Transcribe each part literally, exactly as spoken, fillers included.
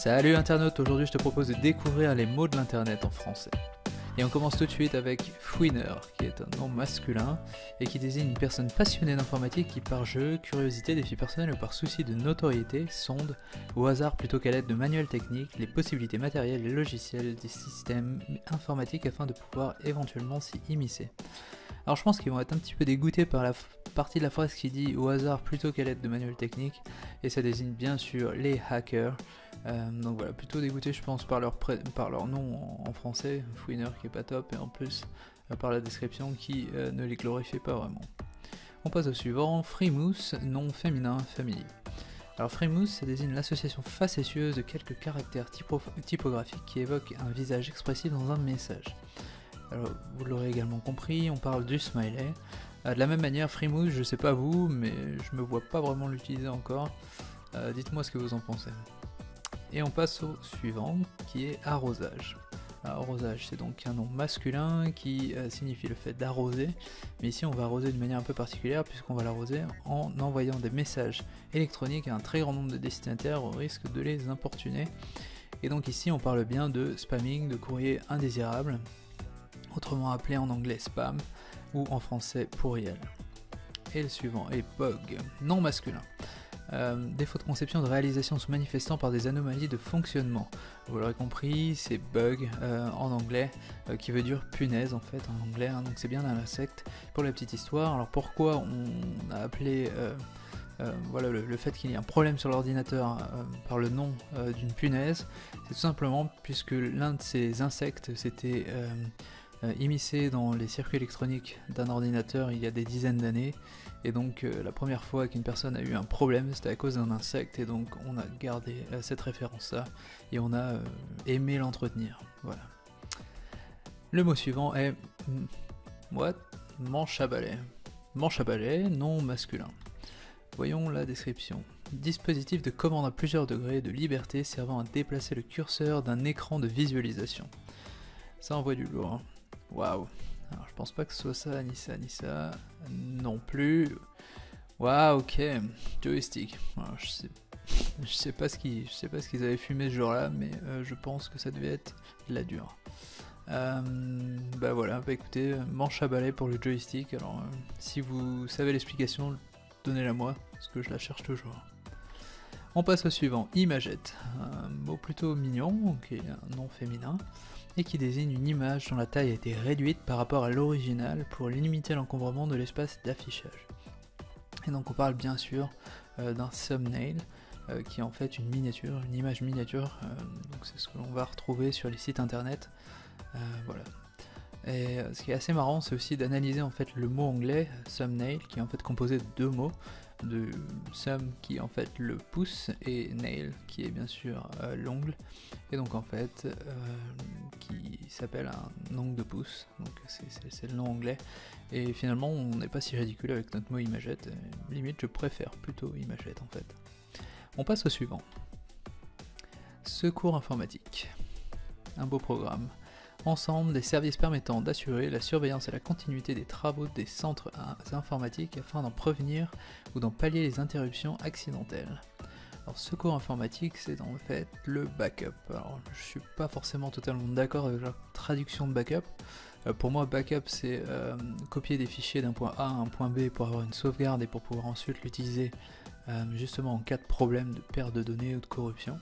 Salut internaute, aujourd'hui je te propose de découvrir les mots de l'internet en français. Et on commence tout de suite avec fouineur, qui est un nom masculin et qui désigne une personne passionnée d'informatique qui par jeu, curiosité, défi personnel ou par souci de notoriété, sonde, au hasard plutôt qu'à l'aide de manuels techniques, les possibilités matérielles et logicielles des systèmes informatiques afin de pouvoir éventuellement s'y immiscer. Alors je pense qu'ils vont être un petit peu dégoûtés par la partie de la phrase qui dit au hasard plutôt qu'à l'aide de manuels techniques, et ça désigne bien sûr les hackers. Euh, donc voilà, plutôt dégoûté je pense par leur, par leur nom en, en français, fouineur qui est pas top, et en plus euh, par la description qui euh, ne les glorifie pas vraiment. On passe au suivant, frimousse, nom féminin, famille. Alors frimousse, ça désigne l'association facétieuse de quelques caractères typo typographiques qui évoquent un visage expressif dans un message. Alors vous l'aurez également compris, on parle du smiley. Euh, de la même manière, frimousse, je sais pas vous, mais je me vois pas vraiment l'utiliser encore. Euh, Dites-moi ce que vous en pensez. Et on passe au suivant qui est arrosage. Arrosage, c'est donc un nom masculin qui euh, signifie le fait d'arroser, mais ici on va arroser d'une manière un peu particulière puisqu'on va l'arroser en envoyant des messages électroniques à un très grand nombre de destinataires au risque de les importuner. Et donc ici on parle bien de spamming, de courrier indésirable, autrement appelé en anglais spam ou en français pourriel. Et le suivant est P O G, non masculin. Euh, défaut de conception de réalisation se manifestant par des anomalies de fonctionnement. Vous l'aurez compris, c'est bug euh, en anglais, euh, qui veut dire punaise en fait en anglais, hein, donc c'est bien dans la secte. Pour la petite histoire, alors pourquoi on a appelé euh, euh, voilà, le, le fait qu'il y ait un problème sur l'ordinateur euh, par le nom euh, d'une punaise, c'est tout simplement puisque l'un de ces insectes s'était euh, euh, immiscé dans les circuits électroniques d'un ordinateur il y a des dizaines d'années. Et donc euh, la première fois qu'une personne a eu un problème, c'était à cause d'un insecte, et donc on a gardé euh, cette référence-là, et on a euh, aimé l'entretenir, voilà. Le mot suivant est... What? Manche à balai. Manche à balai, non masculin. Voyons la description. Dispositif de commande à plusieurs degrés de liberté servant à déplacer le curseur d'un écran de visualisation. Ça envoie du lourd, hein. Waouh! Alors, je pense pas que ce soit ça, ni ça, ni ça, non plus. Waouh, ok, joystick. Alors, je sais, je sais pas ce qu'ils qu'ils avaient fumé ce jour-là, mais euh, je pense que ça devait être de la dure. Euh, bah voilà, bah écoutez, manche à balai pour le joystick. Alors, euh, si vous savez l'explication, donnez-la moi, parce que je la cherche toujours. On passe au suivant, imagette, un mot plutôt mignon, qui est un nom féminin, et qui désigne une image dont la taille a été réduite par rapport à l'original pour limiter l'encombrement de l'espace d'affichage. Et donc on parle bien sûr euh, d'un thumbnail, euh, qui est en fait une miniature, une image miniature, euh, donc c'est ce que l'on va retrouver sur les sites internet, euh, voilà. Et ce qui est assez marrant, c'est aussi d'analyser en fait le mot anglais, thumbnail, qui est en fait composé de deux mots, de thumb qui est en fait le pouce et nail qui est bien sûr euh, l'ongle, et donc en fait euh, qui s'appelle un ongle de pouce, donc c'est le nom anglais, et finalement on n'est pas si ridicule avec notre mot imagette, limite je préfère plutôt imagette en fait. On passe au suivant, secours informatique, un beau programme. Ensemble des services permettant d'assurer la surveillance et la continuité des travaux des centres informatiques afin d'en prévenir ou d'en pallier les interruptions accidentelles. Alors secours informatique, c'est en fait le backup. Alors je suis pas forcément totalement d'accord avec la traduction de backup. Euh, pour moi backup c'est euh, copier des fichiers d'un point A à un point B pour avoir une sauvegarde et pour pouvoir ensuite l'utiliser euh, justement en cas de problème de perte de données ou de corruption.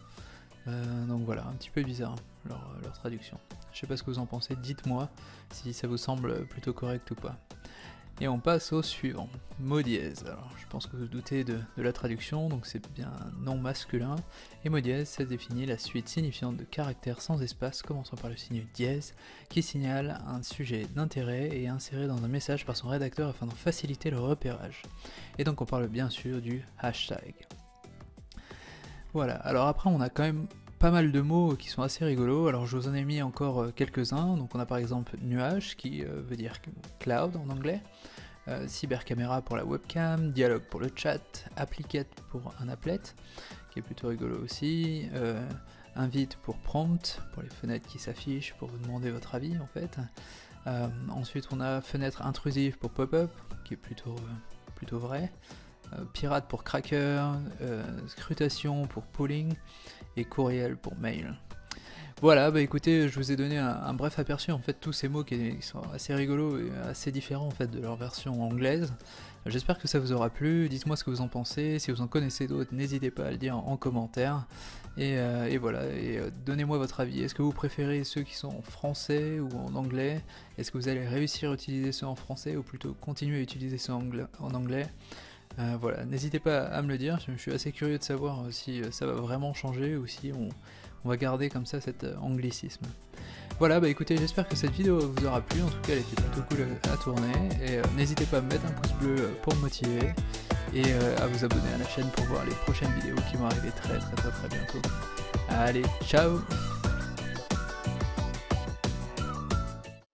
Euh, donc voilà, un petit peu bizarre leur, leur traduction. Je sais pas ce que vous en pensez, dites-moi si ça vous semble plutôt correct ou pas. Et on passe au suivant, mot dièse. Alors je pense que vous vous doutez de, de la traduction, donc c'est bien un nom masculin. Et mot dièse, ça définit la suite signifiante de caractères sans espace, commençant par le signe dièse, qui signale un sujet d'intérêt et est inséré dans un message par son rédacteur afin d'en faciliter le repérage. Et donc on parle bien sûr du hashtag. Voilà, alors après on a quand même pas mal de mots qui sont assez rigolos, alors je vous en ai mis encore quelques-uns, donc on a par exemple nuage qui veut dire cloud en anglais, euh, cybercaméra pour la webcam, dialogue pour le chat, appliquette pour un applet, qui est plutôt rigolo aussi, euh, invite pour prompt, pour les fenêtres qui s'affichent, pour vous demander votre avis en fait, euh, ensuite on a fenêtre intrusive pour pop-up, qui est plutôt, euh, plutôt vrai, euh, pirate pour cracker, euh, scrutation pour polling et courriel pour mail. Voilà, bah écoutez, je vous ai donné un, un bref aperçu en fait tous ces mots qui, qui sont assez rigolos et assez différents en fait de leur version anglaise. J'espère que ça vous aura plu, dites-moi ce que vous en pensez, si vous en connaissez d'autres, n'hésitez pas à le dire en commentaire. Et, euh, et voilà, et euh, donnez-moi votre avis, est-ce que vous préférez ceux qui sont en français ou en anglais? Est-ce que vous allez réussir à utiliser ceux en français ou plutôt continuer à utiliser ceux en anglais? Euh, voilà, n'hésitez pas à me le dire, je suis assez curieux de savoir si ça va vraiment changer ou si on, on va garder comme ça cet anglicisme. Voilà, bah écoutez, j'espère que cette vidéo vous aura plu, en tout cas elle était plutôt cool à tourner, et euh, n'hésitez pas à me mettre un pouce bleu pour me motiver, et euh, à vous abonner à la chaîne pour voir les prochaines vidéos qui vont arriver très très très très bientôt. Allez, ciao!